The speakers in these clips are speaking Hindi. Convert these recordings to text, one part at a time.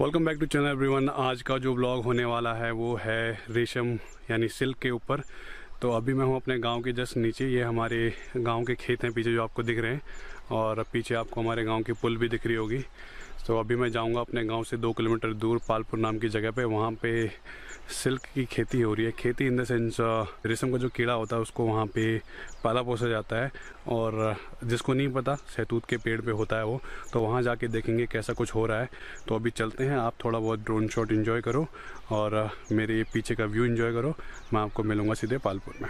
Welcome back to channel everyone. आज का जो ब्लॉग होने वाला है वो है रेशम यानी सिल्क के ऊपर। तो अभी मैं हूँ अपने गांव के जस्ट नीचे। ये हमारे गांव के खेत हैं पीछे जो आपको दिख रहे हैं, और पीछे आपको हमारे गांव की पुल भी दिख रही होगी। तो अभी मैं जाऊँगा अपने गांव से 2 किलोमीटर दूर पालपुर नाम की जगह पे। वहाँ पे सिल्क की खेती हो रही है। खेती इन द सेंस रेशम का जो कीड़ा होता है उसको वहाँ पे पाला पोसा जाता है, और जिसको नहीं पता सहतूत के पेड़ पे होता है वो। तो वहाँ जाके देखेंगे कैसा कुछ हो रहा है। तो अभी चलते हैं, आप थोड़ा बहुत ड्रोन शॉट इन्जॉय करो और मेरे पीछे का व्यू इन्जॉय करो। मैं आपको मिलूँगा सीधे पालपुर में।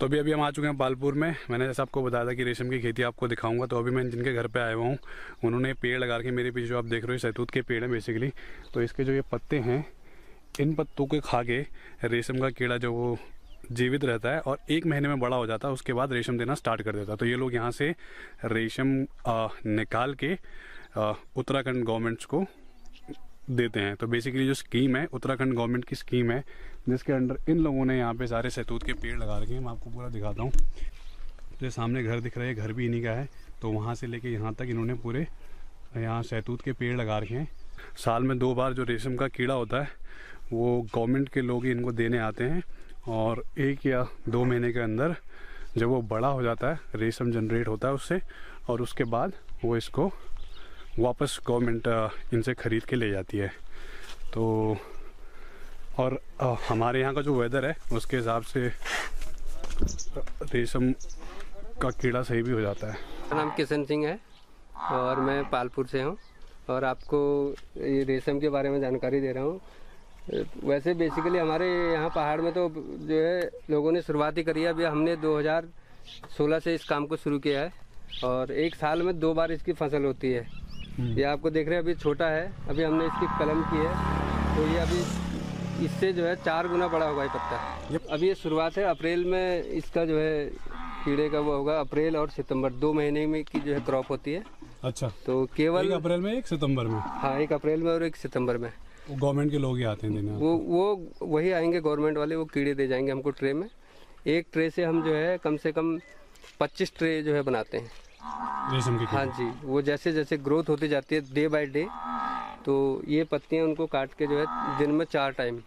तो अभी हम आ चुके हैं पालपुर में। मैंने जैसा आपको बताया था कि रेशम की खेती आपको दिखाऊंगा। तो अभी मैं जिनके घर पे आया हुआ हूँ उन्होंने पेड़ लगा के, मेरे पीछे जो आप देख रहे हो सहतूत के पेड़ है बेसिकली। तो इसके जो ये पत्ते हैं, इन पत्तों के खा के रेशम का कीड़ा जो वो जीवित रहता है और 1 महीने में बड़ा हो जाता है, उसके बाद रेशम देना स्टार्ट कर देता है। तो ये लोग यहाँ से रेशम निकाल के उत्तराखंड गवर्नमेंट्स को देते हैं। तो बेसिकली जो स्कीम है उत्तराखंड गवर्नमेंट की स्कीम है, जिसके अंडर इन लोगों ने यहाँ पे सारे सहतूत के पेड़ लगा रखे हैं। मैं आपको पूरा दिखाता हूँ। जो सामने घर दिख रहा है, घर भी इन्हीं का है। तो वहाँ से लेके यहाँ तक इन्होंने पूरे यहाँ सहतूत के पेड़ लगा रखे हैं। साल में 2 बार जो रेशम का कीड़ा होता है वो गवर्नमेंट के लोग इनको देने आते हैं, और 1 या 2 महीने के अंदर जब वो बड़ा हो जाता है रेशम जनरेट होता है उससे, और उसके बाद वो इसको वापस गवर्नमेंट इनसे ख़रीद के ले जाती है। तो और हमारे यहाँ का जो वेदर है उसके हिसाब से रेशम का कीड़ा सही भी हो जाता है। मेरा नाम किशन सिंह है और मैं पालपुर से हूँ, और आपको ये रेशम के बारे में जानकारी दे रहा हूँ। वैसे बेसिकली हमारे यहाँ पहाड़ में तो जो है लोगों ने शुरुआत ही करी है। अभी हमने 2016 से इस काम को शुरू किया है, और 1 साल में 2 बार इसकी फसल होती है। ये आपको देख रहे हैं अभी छोटा है, अभी हमने इसकी कलम की है। तो ये अभी इससे जो है 4 गुना बड़ा होगा ये पत्ता। अभी ये शुरुआत है, अप्रैल में इसका जो है कीड़े का वो होगा। अप्रैल और सितंबर 2 महीने में की जो है क्रॉप होती है। अच्छा, तो केवल 1 अप्रैल में 1 सितंबर में। हाँ, 1 अप्रैल में और 1 सितंबर में गवर्नमेंट के लोग ही आते हैं। वो वही आएंगे गवर्नमेंट वाले, वो कीड़े दे जाएंगे हमको ट्रे में। 1 ट्रे से हम जो है कम से कम 25 ट्रे जो है बनाते हैं रेशम की। हाँ जी, वो जैसे जैसे ग्रोथ होती जाती है डे बाय डे, तो ये पत्तियां उनको काट के जो है दिन में 4 टाइम।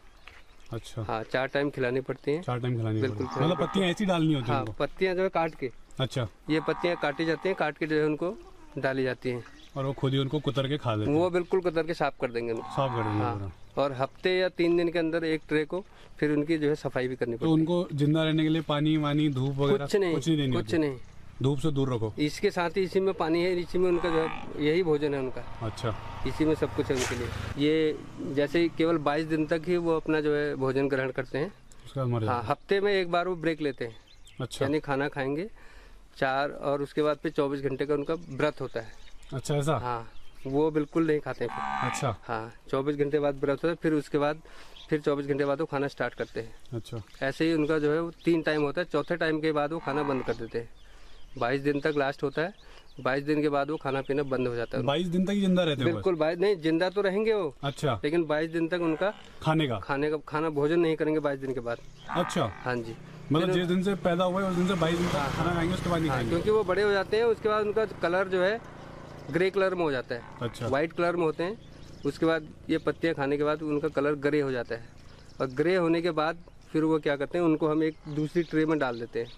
अच्छा, हाँ, 4 टाइम खिलानी पड़ती हैं। 4 टाइम खिलानी, बिल्कुल। मतलब पत्तियां ऐसी डालनी होती हैं? हाँ, पत्तियां जो है काट के। अच्छा, ये पत्तियां काटी जाती हैं, काट के जो है उनको डाली जाती हैं, और वो खुद ही उनको कुतर के खा लेते हैं। वो बिल्कुल कुतर के साफ कर देंगे, साफ कर देंगे। और हफ्ते या 3 दिन के अंदर 1 ट्रे को फिर उनकी जो है सफाई भी करनी पड़ती है। तो उनको जिंदा रहने के लिए पानी वानी धूप वगैरह कुछ नहीं, धूप से दूर रखो। इसके साथ ही इसी में पानी है, इसी में उनका जो है यही भोजन है उनका। अच्छा, इसी में सब कुछ है उनके लिए। ये जैसे केवल 22 दिन तक ही वो अपना जो है भोजन ग्रहण करते हैं उसका। हाँ, हफ्ते में 1 बार वो ब्रेक लेते हैं। अच्छा, यानी खाना खाएंगे 4, और उसके बाद फिर 24 घंटे का उनका व्रत होता है। अच्छा, ऐसा? हाँ, वो बिल्कुल नहीं खाते हैं। अच्छा, हाँ, 24 घंटे बाद व्रत होता है, फिर उसके बाद फिर 24 घंटे बाद वो खाना स्टार्ट करते हैं। अच्छा, ऐसे ही उनका जो है 3 टाइम होता है। 4थे टाइम के बाद वो खाना बंद कर देते हैं। 22 दिन तक लास्ट होता है। 22 दिन के बाद वो खाना पीना बंद हो जाता है। 22 दिन तक जिंदा रहते हैं? बिल्कुल, 22 नहीं, जिंदा तो रहेंगे वो। अच्छा, लेकिन 22 दिन तक उनका खाने का खाना भोजन नहीं करेंगे 22 दिन के बाद। अच्छा, हाँ जी, मतलब जिस दिन से पैदा हुआ है उस दिन से 22 दिन तक खाना खाएंगे, उसके बाद नहीं खाएंगे। क्योंकि वो बड़े हो जाते हैं, उसके बाद उनका कलर जो है ग्रे कलर में हो जाता है। अच्छा, व्हाइट कलर में होते हैं। उसके बाद ये पत्तियाँ खाने के बाद उनका कलर ग्रे हो जाता है, और ग्रे होने के बाद फिर वो क्या करते हैं, उनको हम 2 ट्रे में डाल देते हैं,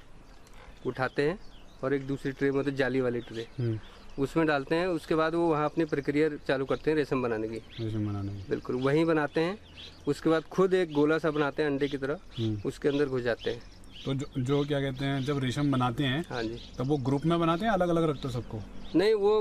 उठाते हैं और एक दूसरी ट्रे मतलब जाली वाली ट्रे उसमें डालते हैं। उसके बाद वो वहाँ अपनी प्रक्रिया चालू करते हैं रेशम बनाने की, बिल्कुल वहीं बनाते हैं। उसके बाद खुद एक गोला सा बनाते हैं अंडे की तरह, उसके अंदर घुस जाते हैं। तो जो क्या कहते हैं जब रेशम बनाते हैं, हाँ जी, तब वो ग्रुप में बनाते हैं, अलग अलग रखते हो सबको? नहीं, वो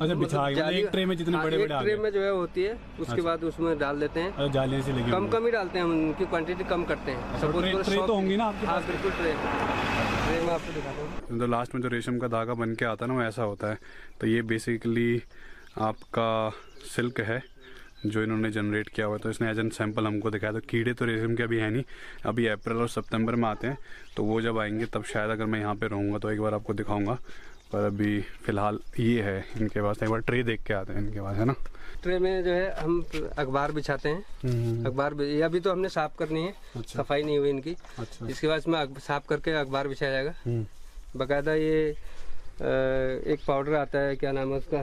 अच्छा बिछा एक ट्रे में जितने बड़े बड़े ट्रे में जो है होती है, उसके बाद उसमें डाल देते हैं। जालियां से लेके कम ही डालते हैं, उनकी क्वांटिटी कम करते हैं। ट्रे तो होंगी ना आपके पास? बिल्कुल, ट्रे में आपको दिखाता हूँ। लास्ट में जो रेशम का धागा बन के आता है ना वो ऐसा होता है। तो ये बेसिकली आपका सिल्क है जो इन्होंने जनरेट किया हुआ है। तो इसने एज एन सैम्पल हमको दिखाया। तो कीड़े तो रेशम के अभी है नहीं, अभी अप्रैल और सितंबर में आते हैं। तो वो जब आएंगे तब शायद अगर मैं यहाँ पे रहूँगा तो एक बार आपको दिखाऊंगा, पर अभी फ़िलहाल ये है इनके पास। एक बार ट्रे देख के आते हैं इनके पास, है ना। ट्रे में जो है हम अखबार बिछाते हैं। अखबार अभी तो हमने साफ़ करनी है, अच्छा। सफाई नहीं हुई इनकी, अच्छा। इसके बाद इसमें साफ़ करके अखबार बिछाया जाएगा बाकायदा। ये एक पाउडर आता है, क्या नाम है उसका,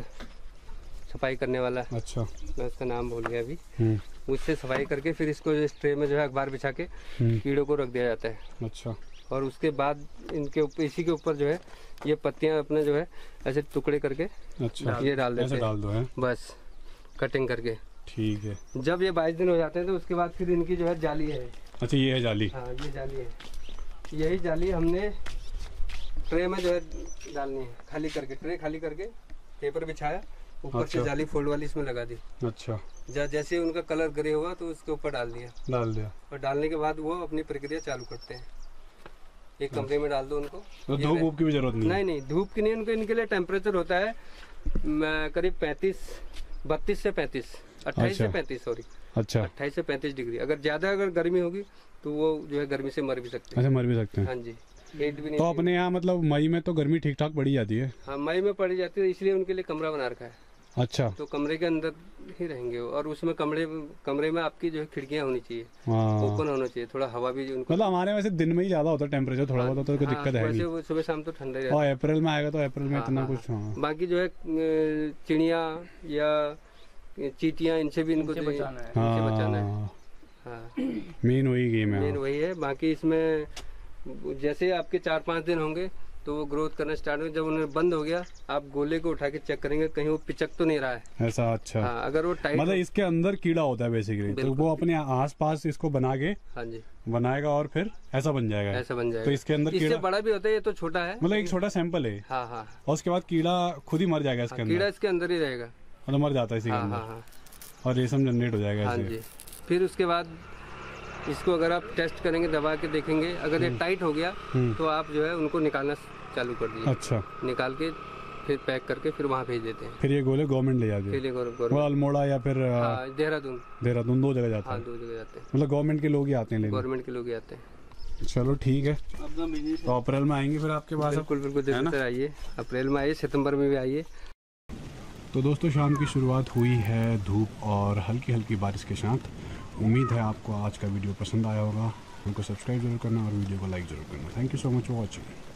सफाई करने वाला, अच्छा मैं उसका नाम भूल गया अभी। उससे सफाई करके फिर इसको इस ट्रे में जो है अखबार बिछा के कीड़ों को रख दिया जाता है, अच्छा। और उसके बाद इनके इसी के ऊपर जो है ये पत्तियां अपने जो है ऐसे टुकड़े करके, अच्छा, ये डाल देते हैं बस कटिंग करके, ठीक है। जब ये 22 दिन हो जाते हैं तो उसके बाद फिर इनकी जो है जाली है, अच्छा ये है जाली, हाँ ये जाली है। यही जाली हमने ट्रे में जो है डालनी है, खाली करके ट्रे खाली करके पेपर बिछाया ऊपर, अच्छा। से जाली फोल्ड वाली इसमें लगा दी, अच्छा। जैसे उनका कलर ग्रे हुआ तो उसके ऊपर डाल दिया और डालने के बाद वो अपनी प्रक्रिया चालू करते हैं। एक कमरे में डाल दो उनको, तो धूप की भी जरूरत नहीं, नहीं धूप की नहीं। उनको इनके लिए टेम्परेचर होता है करीब 28 से 35, सॉरी, अच्छा 28 से 35 डिग्री। अगर ज्यादा अगर गर्मी होगी तो वो जो है गर्मी से मर भी सकते हैं, अच्छा मर भी सकते हैं, हाँ जी। तो अपने यहाँ मतलब मई में तो गर्मी ठीक ठाक पड़ी जाती है, हाँ मई में पड़ी जाती है, इसलिए उनके लिए कमरा बना रखा है, अच्छा। तो कमरे के अंदर ही रहेंगे और उसमें कमरे में आपकी जो है खिड़कियाँ होनी चाहिए, ओपन होना चाहिए, थोड़ा हवा भी उनको। मतलब हमारे वैसे दिन में ही ज्यादा होता है टेम्परेचर, थोड़ा बहुत तो कोई दिक्कत है नहीं, सुबह शाम तो ठंडा ही है। अप्रैल में आएगा तो अप्रैल में इतना कुछ, बाकी जो है चिड़िया या चींटियाँ इनसे भी इनको बचाना है, मेन वही गेम है, मेन वही है। बाकी इसमें जैसे आपके 4-5 दिन होंगे तो वो ग्रोथ करना स्टार्ट हो। जब उन्हें बंद हो गया आप गोले को उठा के चेक करेंगे कहीं वो पिचक तो नहीं रहा है, ऐसा, अच्छा हाँ। अगर वो टाइट मतलब इसके अंदर कीड़ा होता है बेसिकली, तो वो अपने आसपास इसको बना के, हाँ जी बनाएगा और फिर ऐसा बन जाएगा। तो इसके अंदर इससे बड़ा भी होता है, ये तो छोटा है, मतलब एक छोटा सैंपल है, हाँ हाँ। और उसके बाद कीड़ा खुद ही मर जाएगा, इसके अंदर कीड़ा इसके अंदर ही रहेगा, मतलब मर जाता है इसके अंदर और रेशम जनरेट हो जाएगा, हाँ जी। फिर उसके बाद इसको अगर आप टेस्ट करेंगे, दबा के देखेंगे, अगर ये टाइट हो गया तो आप जो है उनको निकालना चालू कर दीजिए, अच्छा। निकाल के फिर पैक करके फिर वहाँ भेज देते हैं। फिर ये गोले गवर्नमेंट ले जाते हैं, अल्मोड़ा या फिर देहरादून, दो जगह जाते हैं, मतलब गवर्नमेंट के लोग ही आते हैं, गवर्नमेंट के लोग ही आते हैं। चलो ठीक है, तो अप्रैल में आएंगे फिर आपके पास? बिल्कुल बिल्कुल, आइए, अप्रैल में आइए, सितम्बर में भी आइए। तो दोस्तों शाम की शुरुआत हुई है धूप और हल्की हल्की बारिश के साथ। उम्मीद है आपको आज का वीडियो पसंद आया होगा। उनको सब्सक्राइब जरूर करना और वीडियो को लाइक जरूर करना। Thank you so much for watching.